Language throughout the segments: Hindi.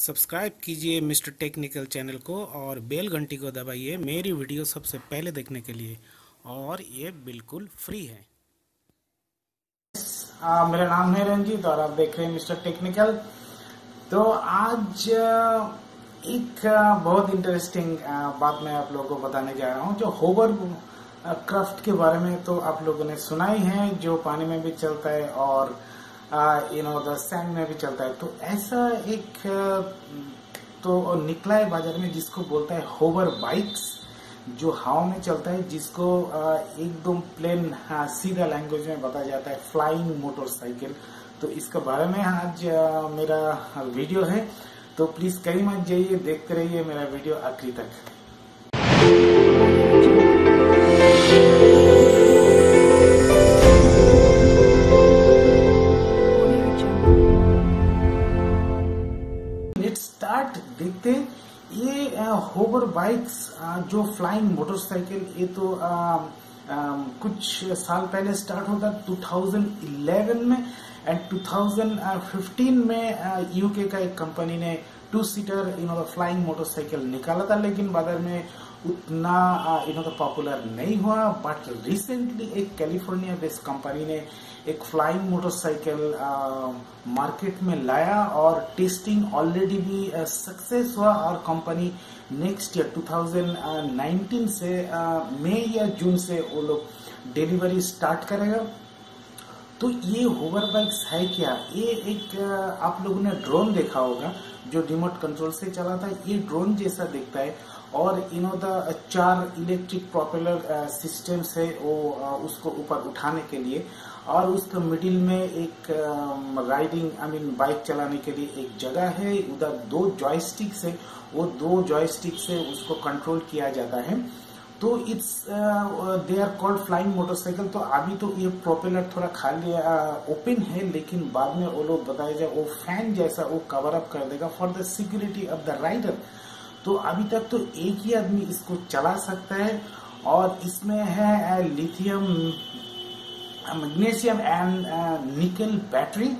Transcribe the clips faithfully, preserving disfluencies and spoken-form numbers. सब्सक्राइब कीजिए मिस्टर टेक्निकल चैनल को और बेल घंटी को दबाइए मेरी वीडियो सबसे पहले देखने के लिए, और ये बिल्कुल फ्री है। आ, मेरा नाम है रंजीत और आप देख रहे हैं मिस्टर टेक्निकल। तो आज एक बहुत इंटरेस्टिंग बात मैं आप लोगों को बताने जा रहा हूँ, जो होवर क्राफ्ट के बारे में तो आप लोगों ने सुना ही है, जो पानी में भी चलता है और यू नो द सैंड में भी चलता है। तो ऐसा एक तो निकला है बाजार में जिसको बोलता है होवर बाइक्स, जो हवा में चलता है, जिसको एकदम प्लेन सीधा लैंग्वेज में बताया जाता है फ्लाइंग मोटरसाइकिल। तो इसके बारे में आज मेरा वीडियो है, तो प्लीज कहीं मत जाइए, देखते रहिए मेरा वीडियो आखिरी तक। Let's start. देखते हैं ये होवर बाइक्स, जो फ्लाइंग मोटरसाइकिल, ये तो आ, आ, कुछ साल पहले स्टार्ट होता दो हज़ार ग्यारह में, एंड दो हज़ार पंद्रह में यूके का एक कंपनी ने two seater you know flying motorcycle निकाला था, लेकिन बाजार में उतना यू नो पॉपुलर नहीं हुआ। बट रिसेंटली एक कैलिफोर्निया बेस्ड कंपनी ने एक फ्लाइंग मोटरसाइकिल मार्केट में लाया और टेस्टिंग ऑलरेडी भी सक्सेस हुआ, और कंपनी नेक्स्ट ईयर दो हज़ार उन्नीस से मई या जून से वो लोग डिलीवरी स्टार्ट करेगा। तो ये होवर बाइक्स है क्या? ये एक आप लोगों ने ड्रोन देखा होगा जो रिमोट कंट्रोल से चला था, ये ड्रोन जैसा दिखता है, और यू नो द चार इलेक्ट्रिक प्रोपेलर सिस्टम से वो उसको ऊपर उठाने के लिए, और उसके मिडिल में एक राइडिंग आई मीन बाइक चलाने के लिए एक जगह है, उधर दो जॉयस्टिक से वो दो जॉयस्टिक से उसको कंट्रोल किया जाता है। तो it's they are called flying motorcycle. तो अभी तो ये प्रोपेलर थोड़ा खाली ओपन है, लेकिन बाद में वो लोग बताया जाए वो फैन जैसा वो कवर अप कर देगा for the security of the rider. तो अभी तक तो एक ही आदमी इसको चला सकता है, और इसमें है lithium magnesium and nickel battery,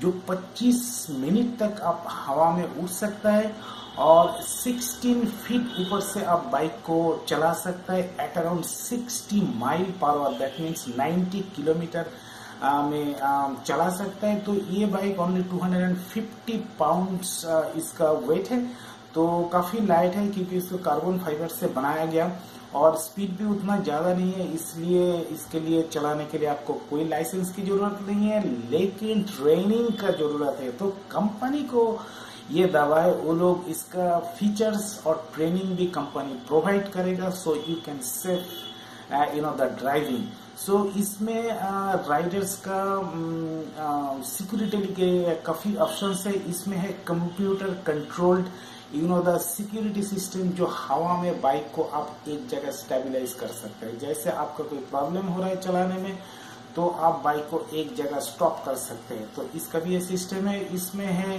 जो पच्चीस मिनट तक आप हवा में उड़ सकता है, और सोलह फीट ऊपर से आप बाइक को चला सकता है एट अराउंड साठ mile per hour, that means नब्बे किलोमीटर में चला सकता है। तो ये बाइक ओनली दो सौ पचास पाउंड्स इसका वेट है, तो काफ़ी लाइट है क्योंकि इसको कार्बन फाइबर से बनाया गया, और स्पीड भी उतना ज़्यादा नहीं है, इसलिए इसके लिए चलाने के लिए आपको कोई लाइसेंस की ज़रूरत नहीं है, लेकिन ट्रेनिंग का ज़रूरत है। तो कंपनी को ये दवाए वो लोग इसका फीचर्स और ट्रेनिंग भी कंपनी प्रोवाइड करेगा, so you can safe you know the driving. So इसमें राइडर्स uh, का सिक्योरिटी um, uh, के काफ़ी ऑप्शंस है। इसमें है computer controlled you know the security system, जो हवा में बाइक को आप एक जगह स्टेबलाइज कर सकते हैं। जैसे आपका कोई प्रॉब्लम हो रहा है चलाने में, तो आप बाइक को एक जगह स्टॉप कर सकते हैं, तो इसका भी ये सिस्टम है। इसमें है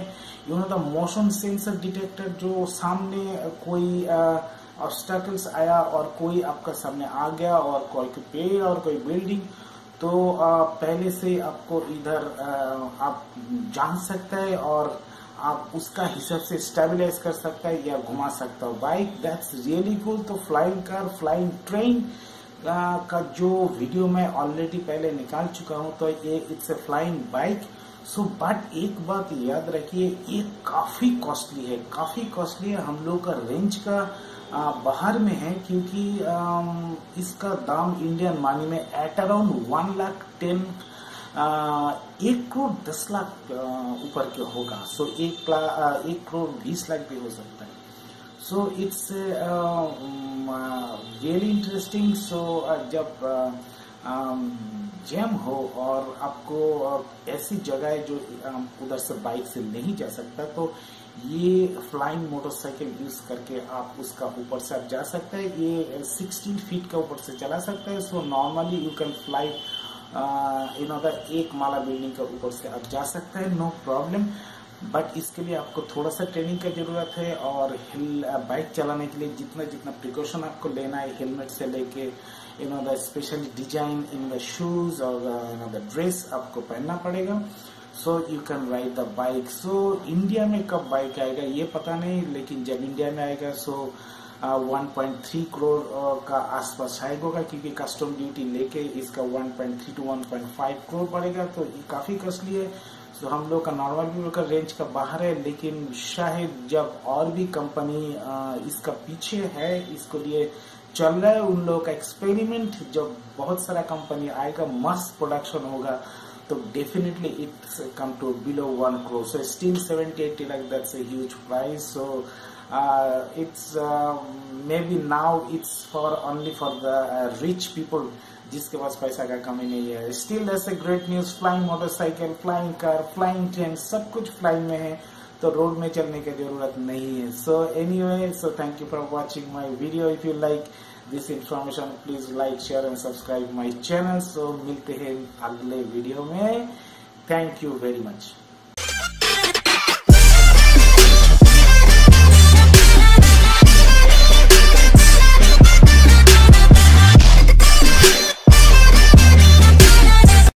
you know the motion sensor detector, जो सामने कोई ऑब्स्टकल्स आया और कोई आपका सामने आ गया, और कोई पेड़ और कोई बिल्डिंग, तो आ, पहले से आपको इधर आ, आप जान सकते हैं, और आप उसका हिसाब से स्टेबलाइज कर सकता है या घुमा सकता हो बाइक। That's really cool. तो फ्लाइंग कार फ्लाइंग ट्रेन का जो वीडियो मैं ऑलरेडी पहले निकाल चुका हूं, तो ये it's a flying bike. So but एक बात याद रखिए, ये काफ़ी कॉस्टली है, काफ़ी कॉस्टली है हम लोग का रेंज का आ, बाहर में है, क्योंकि आ, इसका दाम इंडियन मनी में at around one lakh ten एक करोड़ दस लाख ऊपर के होगा। सो एक लाख एक करोड़ बीस लाख भी हो सकता है। So it's really interesting. So जब जैम हो और आपको ऐसी जगह है जो उधर से बाइक से नहीं जा सकता, तो ये फ्लाइंग मोटरसाइकिल यूज करके आप उसका ऊपर से आप जा सकते हैं। ये सोलह फीट का ऊपर से चला सकता है। So normally you can fly you know the एक माला बिल्डिंग के ऊपर से आप जा सकते हैं, नो प्रॉब्लम। बट इसके लिए आपको थोड़ा सा ट्रेनिंग की ज़रूरत है, और हिल बाइक चलाने के लिए जितना जितना प्रिकॉशन आपको लेना है, हेलमेट से लेके you know the special design in the shoes और यू नो द ड्रेस आपको पहनना पड़ेगा। So you can ride the bike. So India में कब बाइक आएगा ये पता नहीं, लेकिन जब इंडिया में आएगा so one point three crore का आसपास शायद होगा, क्योंकि कस्टम ड्यूटी लेके इसका one point three to one point five crore पड़ेगा, तो ये काफ़ी कॉस्टली है। तो हम लोग का नॉर्मल भी का रेंज का बाहर है, लेकिन शायद जब और भी कंपनी इसका पीछे है, इसको लिए चल रहा है उन लोगों का एक्सपेरिमेंट, जब बहुत सारा कंपनी आएगा मस्त प्रोडक्शन होगा तो definitely it's come to below one crore. So still seventy eighty lakh that's a huge price. So it's maybe now it's for only for the rich people जिसके पास पैसा का कमी नहीं है। Still that's a great news. Flying motorcycle, flying car, flying train, सब कुछ फ्लाइंग में है, तो रोड में चलने की जरूरत नहीं है। So anyway, so thank you for watching my video. If you like this information please like, share and subscribe my channel. So मिलते हैं अगले वीडियो में। Thank you very much.